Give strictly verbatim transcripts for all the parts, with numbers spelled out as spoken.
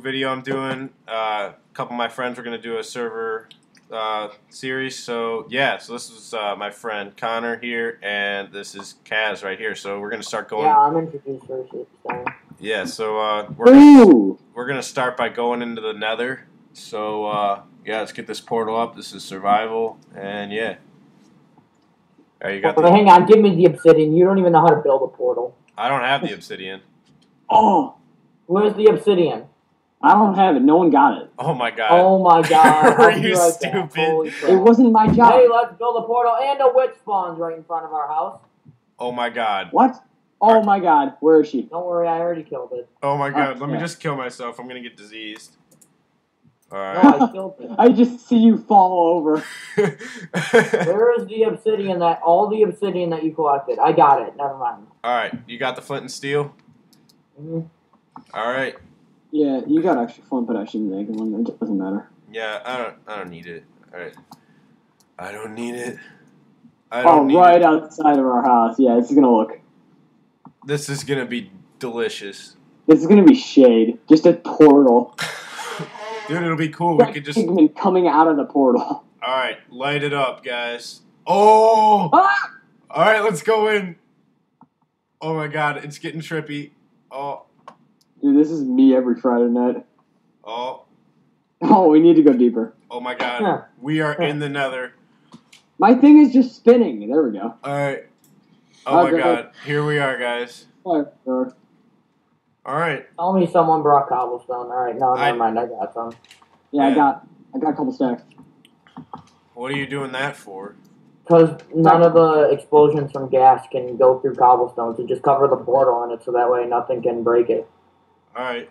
video I'm doing. Uh, a couple of my friends were going to do a server uh, series. So, yeah, so this is uh, my friend Connor here, and this is Kaz right here. So we're going to start going. Yeah, I'm introduced first. So. Yeah, so uh, we're gonna, we're going to start by going into the nether. So, uh, yeah, let's get this portal up. This is survival, and yeah. Right, you got well, the... Hang on, give me the obsidian. You don't even know how to build a portal. I don't have the obsidian. Oh, where's the obsidian? I don't have it. No one got it. Oh my god. Oh my god. Are you stupid? It wasn't my job. Hey, let's build a portal and a witch spawns right in front of our house. Oh my god. What? Oh my god. Where is she? Don't worry, I already killed it. Oh my god. Uh, Let yeah. me just kill myself. I'm gonna get diseased. All right. No, I killed it. I just see you fall over. Where is the obsidian that all the obsidian that you collected? I got it. Never mind. All right, you got the flint and steel. Mm-hmm. All right. Yeah, you got extra flint, but I shouldn't make one. It doesn't matter. Yeah, I don't. I don't need it. All right. I don't need it. I don't oh, need right it. outside of our house. Yeah, this is gonna look. This is gonna be delicious. This is gonna be shade. Just a portal. Dude, it'll be cool. We could just coming out of the portal. All right, light it up, guys. Oh! Ah! All right, let's go in. Oh my god, it's getting trippy. Oh, dude, this is me every Friday night. Oh. Oh, we need to go deeper. Oh my god, yeah. we are yeah. in the nether. My thing is just spinning. There we go. All right. Oh okay. my god, here we are, guys. All right. Alright. Tell me someone brought cobblestone. Alright, no, never I, mind, I got some. Yeah, yeah, I got I got a couple stacks. What are you doing that for? Because none of the explosions from gas can go through cobblestone, so just cover the portal in it so that way nothing can break it. Alright.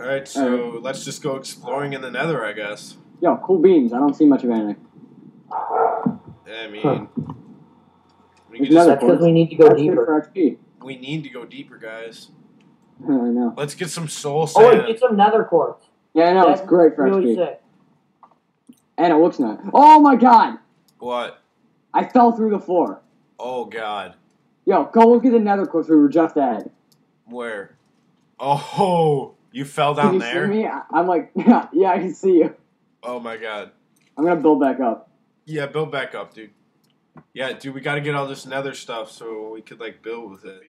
Alright, so All right. let's just go exploring in the nether, I guess. Yo, cool beans. I don't see much of anything. I mean... Huh. We that's because we need to go That's deeper. We need to go deeper, guys. I know. Let's get some soul sand. Oh, wait, get some nether quartz. Yeah, I know. That's it's great for really X P. Sick. And it looks nice. Oh, my God. What? I fell through the floor. Oh, God. Yo, go look at the nether quartz we were just at. Where? Oh, you fell down there? Can you see me? I'm like, yeah, I can see you. Oh, my God. I'm going to build back up. Yeah, build back up, dude. Yeah, dude, we got to get all this nether stuff so we could, like, build with it.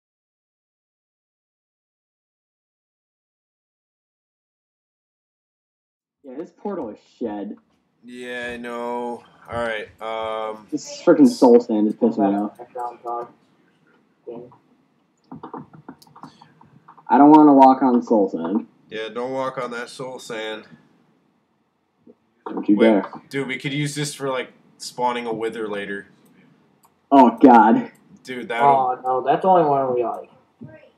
Yeah, this portal is shed. Yeah, I know. Alright, um... this freaking soul sand is pissing me off. I don't want to walk on soul sand. Yeah, don't walk on that soul sand. Don't you Wait, dare. Dude, we could use this for, like, spawning a wither later. Oh, God. Dude, that Oh, no, that's the only one we like.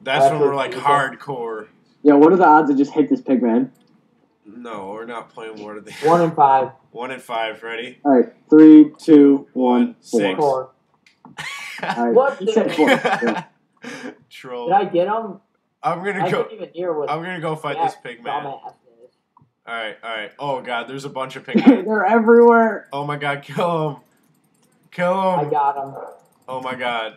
That's, that's when we're, like, hardcore. Yeah, what are the odds of just hit this pig, man? No, we're not playing War of the One in five. One in five, ready? All right, three, two, one, six. Four. All right, what? Four. Yeah. Troll. Did I get him? I'm gonna I go. Even hear what I'm gonna go fight this pig man. All right, all right. Oh god, there's a bunch of pigmen. They're everywhere. Oh my god, kill him! Kill him! I got him. Oh my god,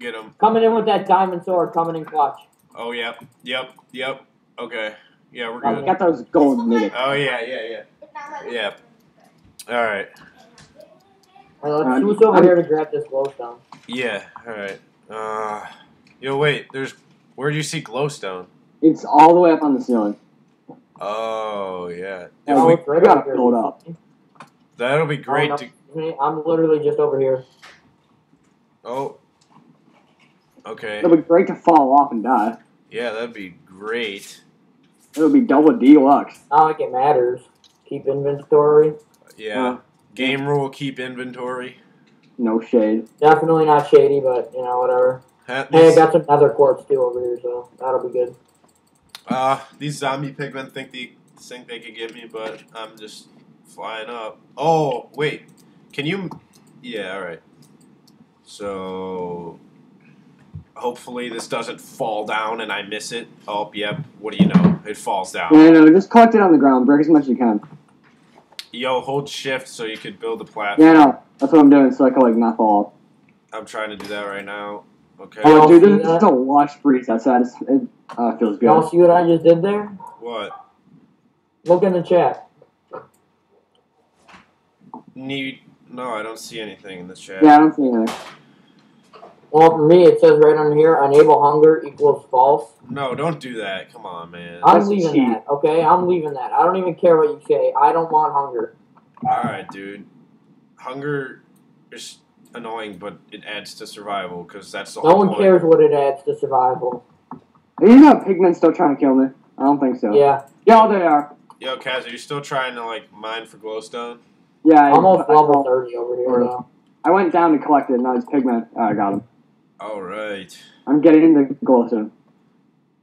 get him! Coming in with that diamond sword, coming in clutch. Oh yep, yep, yep. Okay. Yeah, we're good. I got those gold minutes. Oh, yeah, yeah, yeah. Yeah. All right. All right, let's over here to grab this glowstone. Yeah, all right. Uh, yo, wait, there's... Where do you see glowstone? It's all the way up on the ceiling. Oh, yeah. Oh, we, we got to build up. That'll be great to... I'm literally just over here. Oh. Okay. It'll be great to fall off and die. Yeah, that'd be great. It would be double deluxe. Not like it matters. Keep inventory. Yeah. Uh, Game rule, keep inventory. No shade. Definitely not shady, but, you know, whatever. At hey, I got some nether quartz, too, over here, so that'll be good. Uh, these zombie pigmen think they, think they could get me, but I'm just flying up. Oh, wait. Can you... Yeah, alright. So... Hopefully this doesn't fall down and I miss it. Oh, yep. Yeah, what do you know? It falls down. No, no, no. Just collect it on the ground. Break as much as you can. Yo, hold shift so you could build a platform. Yeah, no. That's what I'm doing so I can, like, not fall off. I'm trying to do that right now. Okay. Oh, dude, this, this is a wash breeze outside. It uh, feels good. Y'all see what I just did there? What? Look in the chat. Need? No, I don't see anything in the chat. Yeah, I don't see anything. Well, for me, it says right on here, unable hunger equals false. No, don't do that. Come on, man. I'm That's leaving cheap. that, okay? I'm leaving that. I don't even care what you say. I don't want hunger. All right, dude. Hunger is annoying, but it adds to survival, because that's the no whole No one point. cares what it adds to survival. You know pigmen's still trying to kill me? I don't think so. Yeah. Yeah, they are. Yo, Kaz, are you still trying to, like, mine for glowstone? Yeah. I'm almost level thirty over here now. I went down to collect it, and now it's pigment. Oh, I got him. All right. I'm getting into glowstone.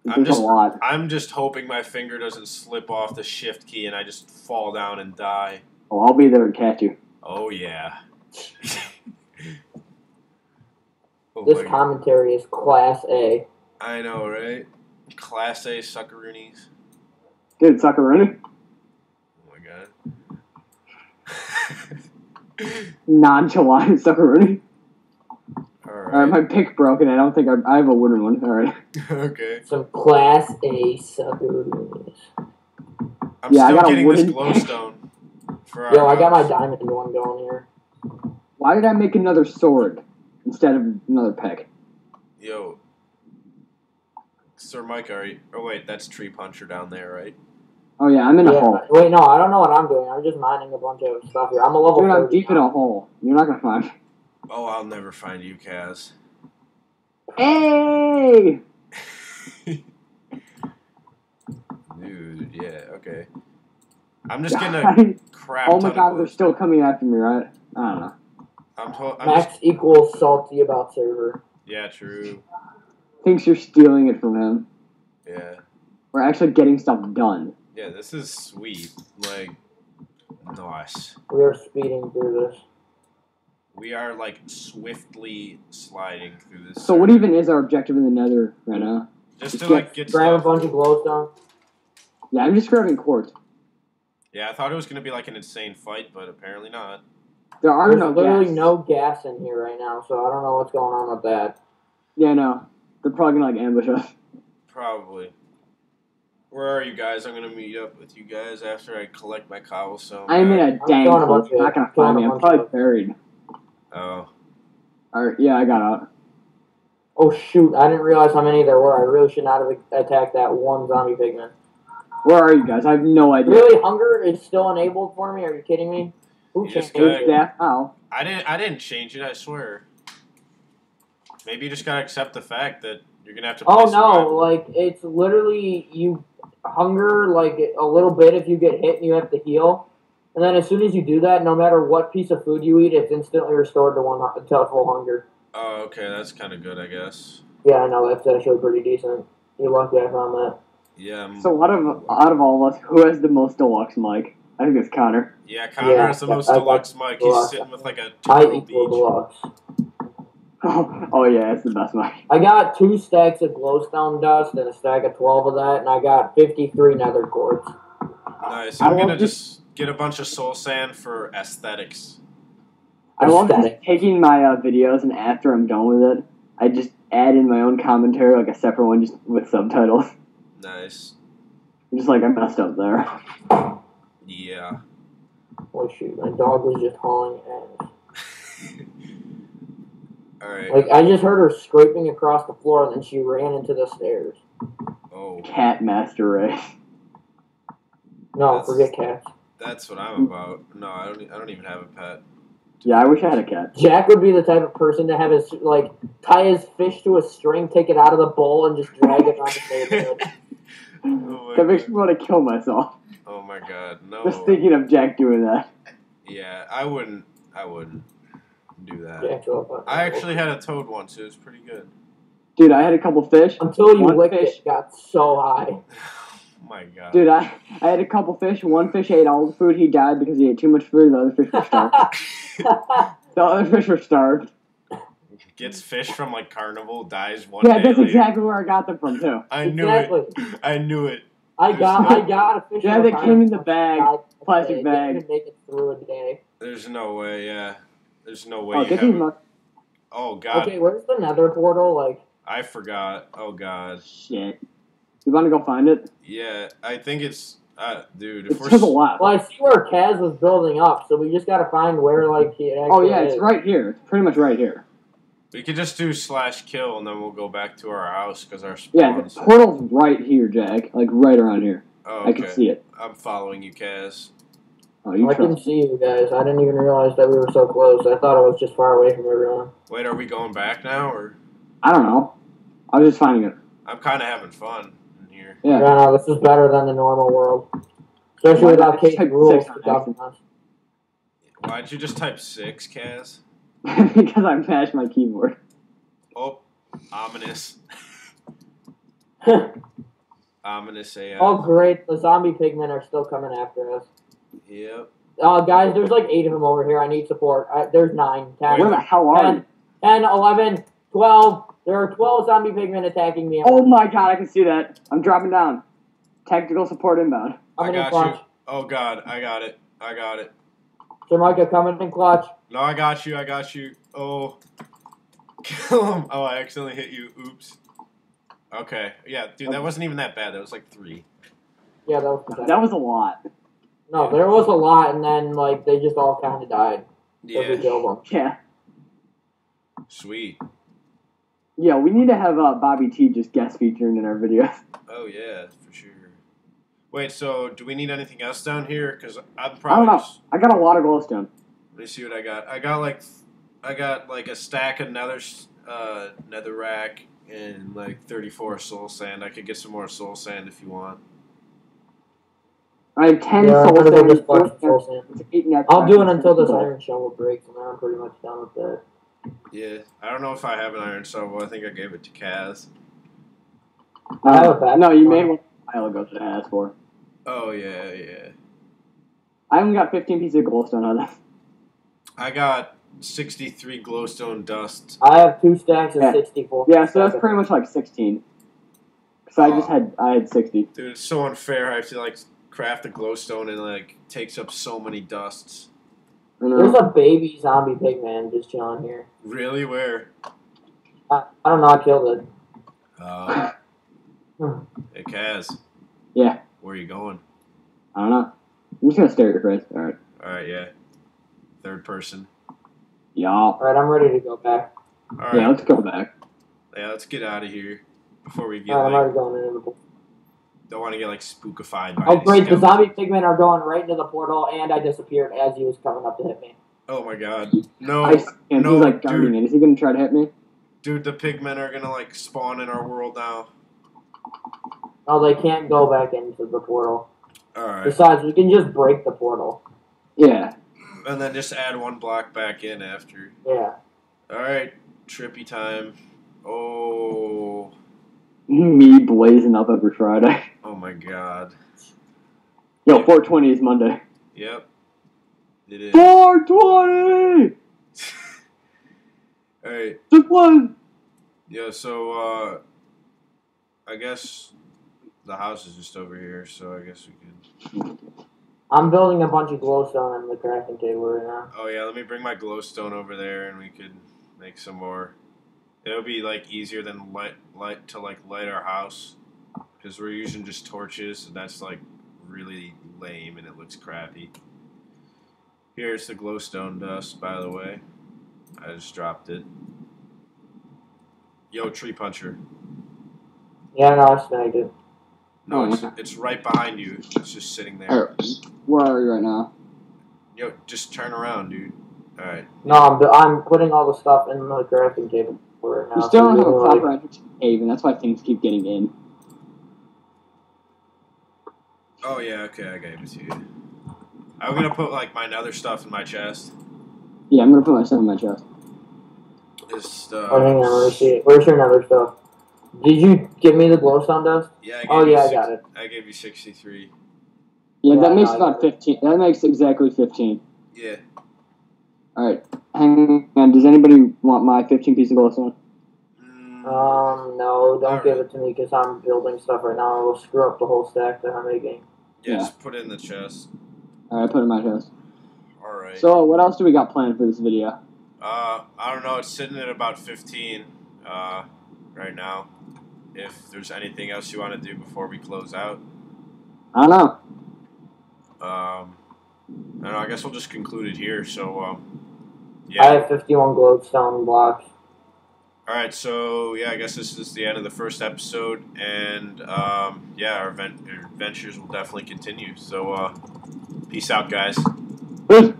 I'm just, a lot. I'm just hoping my finger doesn't slip off the shift key and I just fall down and die. Oh, I'll be there and catch you. Oh, yeah. oh this commentary God. is Class A. I know, right? Class A suckeroonies. Dude, suckeroony? Oh, my God. Non-July suckeroony? Alright, All right, my pick broke and I don't think I'm, I have a wooden one. Alright. Okay. Some Class A suckeroonies. I'm yeah, still I got getting a wooden this glowstone. For Yo, I got my diamond one going here. Why did I make another sword instead of another pick? Yo. Sir Mike, are you... Oh, wait, that's Tree Puncher down there, right? Oh, yeah, I'm in yeah, a hole. Wait, no, I don't know what I'm doing. I'm just mining a bunch of stuff here. I'm a level Dude, I'm deep in a hole. You're not going to find me. Oh, I'll never find you, Kaz. Hey! Dude, yeah, okay. I'm just gonna crap. Oh my god, they're still coming after me, right? I don't know. I'm to I'm Max just... equals salty about server. Yeah, true. Thinks you're stealing it from him. Yeah. We're actually getting stuff done. Yeah, this is sweet. Like, nice. We are speeding through this. We are, like, swiftly sliding through this. So server. What even is our objective in the nether right now? Just, just to, get, like, get grab stuff. a bunch of glowstone. Yeah, I'm just grabbing quartz. Yeah, I thought it was going to be like an insane fight, but apparently not. There are There's no literally gas. no gas in here right now, so I don't know what's going on with that. Yeah, no. They're probably going to like ambush us. Probably. Where are you guys? I'm going to meet up with you guys after I collect my cobblestone. I'm in a dang hole. You're not going to find me. I'm probably buried. Oh. Alright, yeah, I got out. Oh, shoot. I didn't realize how many there were. I really should not have attacked that one zombie pigman. Where are you guys? I have no idea. Really, hunger is still enabled for me? Are you kidding me? Who changed that? Ow. I didn't. I didn't change it. I swear. Maybe you just gotta accept the fact that you're gonna have to. Oh no! Like it's literally you hunger like a little bit if you get hit and you have to heal, and then as soon as you do that, no matter what piece of food you eat, it's instantly restored to one to full hunger. Oh, okay. That's kind of good, I guess. Yeah, I know. That's actually pretty decent. You're lucky I found that. Yeah. I'm so out of out of all of us, who has the most deluxe mic? I think it's Connor. Yeah, Connor yeah, has the most I, deluxe I, mic. He's deluxe. sitting with like a turtle beach. Oh, oh yeah, it's the best mic. I got two stacks of glowstone dust and a stack of twelve of that, and I got fifty-three nether cords. Nice. I'm I gonna just get a bunch of soul sand for aesthetics. I love Aesthetic. taking my uh, videos, and after I'm done with it, I just add in my own commentary, like a separate one, just with subtitles. Nice. I'm just like, I messed up there. Yeah. Oh shoot, my dog was just hauling ass. Alright. Like, I just heard her scraping across the floor and then she ran into the stairs. Oh. Cat master race. No, that's, forget cats. That's what I'm about. No, I don't, I don't even have a pet. Yeah, I wish I had a cat. Jack would be the type of person to have his, like, tie his fish to a string, take it out of the bowl, and just drag it on the table. Oh that makes god. me want to kill myself. Oh my god, no. Just thinking of Jack doing that. Yeah, I wouldn't, I wouldn't do that. Jack's I actually had a toad once, it was pretty good. Dude, I had a couple fish. Until you licked fish. it, got so high. Oh my god. Dude, I, I had a couple fish. One fish ate all the food. He died because he ate too much food. The other fish were starved. The other fish were starved. Gets fish from, like, Carnival, dies one yeah, day Yeah, that's later. exactly where I got them from, too. I knew exactly. it. I knew it. I got no... I got a fish Yeah, they came in the bag. Plastic bag. They didn't make it through a day. There's no way, yeah. There's no way oh, you haven't... Oh, God. Okay, where's the nether portal? Like, I forgot. Oh, God. Shit. You want to go find it? Yeah, I think it's... Uh, dude, if it took a lot. Well, I see where Kaz is building up, so we just got to find where, like, he actually Oh, yeah, is. It's right here. It's pretty much right here. We could just do slash kill, and then we'll go back to our house, because our spawn... Yeah, the portal's right here, Jack. Like, right around here. Oh, okay. I can see it. I'm following you, Kaz. Oh, you I couldn't see you guys. I didn't even realize that we were so close. I thought I was just far away from everyone. Wait, are we going back now, or...? I don't know. I was just finding it. I'm kind of having fun. Yeah, no, no, this is better than the normal world. Especially without Kate's rules. Why'd you just type six, Kaz? Because I mashed my keyboard. Oh, ominous. Ominous A I. Oh, great. The zombie pigmen are still coming after us. Yep. Uh, guys, there's like eight of them over here. I need support. I, there's nine. Ten. Where the hell are you? ten, eleven, twelve. There are twelve zombie pigmen attacking me. Oh my god, I can see that. I'm dropping down. Tactical support inbound. I'm I got in clutch. You. Oh god, I got it. I got it. Sir Micah, coming in clutch. No, I got you. I got you. Oh. Kill him. Oh, I accidentally hit you. Oops. Okay. Yeah, dude, that wasn't even that bad. That was like three. Yeah, that was pathetic. That was a lot. No, there was a lot, and then, like, they just all kind of died. Yeah. So we killed them. Yeah. Sweet. Yeah, we need to have uh, Bobby T just guest featuring in our video. Oh, yeah, for sure. Wait, so do we need anything else down here? Because I'm probably... I don't know. Just... I got a lot of glowstone. Let me see what I got. I got, like, I got like a stack of nether, uh, netherrack and, like, thirty-four soul sand. I could get some more soul sand if you want. I have ten yeah, soul, sand. Just soul, soul sand. sand. I'll do it until this iron shovel breaks, and then I'm pretty much done with that. Yeah, I don't know if I have an iron shovel. I think I gave it to Kaz. Uh, no, you made one a while ago to ask for. Oh, yeah, yeah. I only got fifteen pieces of glowstone on that. I got sixty-three glowstone dust. I have two stacks of yeah. sixty-four. Yeah, so that's pretty much like sixteen. Because I uh, just had I had sixty. Dude, it's so unfair. I have to, like, craft a glowstone and, like, takes up so many dusts. There's a baby zombie pigman just chilling here. Really? Where? I, I don't know. I killed it. Uh, hey, Kaz. Yeah? Where are you going? I don't know. I'm just going to stare at your face. All right. All right, yeah. Third person. Y'all. All right, I'm ready to go back. All right. Yeah, let's go back. Yeah, let's get out of here before we get, All right, like... I'm already going into the pool. Don't want to get, like, spookified by Oh, great. Skeletons. The zombie pigmen are going right into the portal, and I disappeared as he was coming up to hit me. Oh, my God. No. I, and no, he's, like, jumping in. Is he going to try to hit me? Dude, the pigmen are going to, like, spawn in our world now. Oh, they can't go back into the portal. All right. Besides, we can just break the portal. Yeah. And then just add one block back in after. Yeah. All right. Trippy time. Oh... Me blazing up every Friday. Oh my god. Yo, four twenty is Monday. Yep. It is. four twenty! Alright. Just one! Yeah, so, uh, I guess the house is just over here, so I guess we could. I'm building a bunch of glowstone on the crafting table right now. Oh yeah, let me bring my glowstone over there and we could make some more. It'll be like easier than light, light to like light our house, because we're using just torches, and that's like really lame and it looks crappy. Here's the glowstone dust, by the way. I just dropped it. Yo, Tree Puncher. Yeah, no, it's not good. No, it's it's right behind you. It's just sitting there. Where are you right now? Yo, just turn around, dude. All right. No, I'm I'm putting all the stuff in the crafting table. Right now, we still don't have a proper entrance haven. That's why things keep getting in. Oh yeah, okay, I gave it to you. I'm gonna put like my nether stuff in my chest. Yeah, I'm gonna put my stuff in my chest. This uh, oh, hang on, let me see it. Where's your nether stuff? Did you give me the glowstone dust? Yeah. I gave oh you yeah, six, I got it. I gave you sixty-three. Yeah, yeah that makes about fifteen. That makes exactly fifteen. Yeah. All right. Hang on, does anybody want my fifteen piece of glowstone? Um, no, don't give it to me because I'm building stuff right now. It'll screw up the whole stack that I'm making. Yeah, just put it in the chest. Alright, put it in my chest. Alright. So, what else do we got planned for this video? Uh, I don't know. It's sitting at about fifteen uh, right now. If there's anything else you want to do before we close out. I don't know. Um, I don't know. I guess we'll just conclude it here. So, um, yeah. I have fifty-one glowstone blocks. All right. So, yeah, I guess this is the end of the first episode. And, um, yeah, our, vent our adventures will definitely continue. So, uh, peace out, guys. Peace.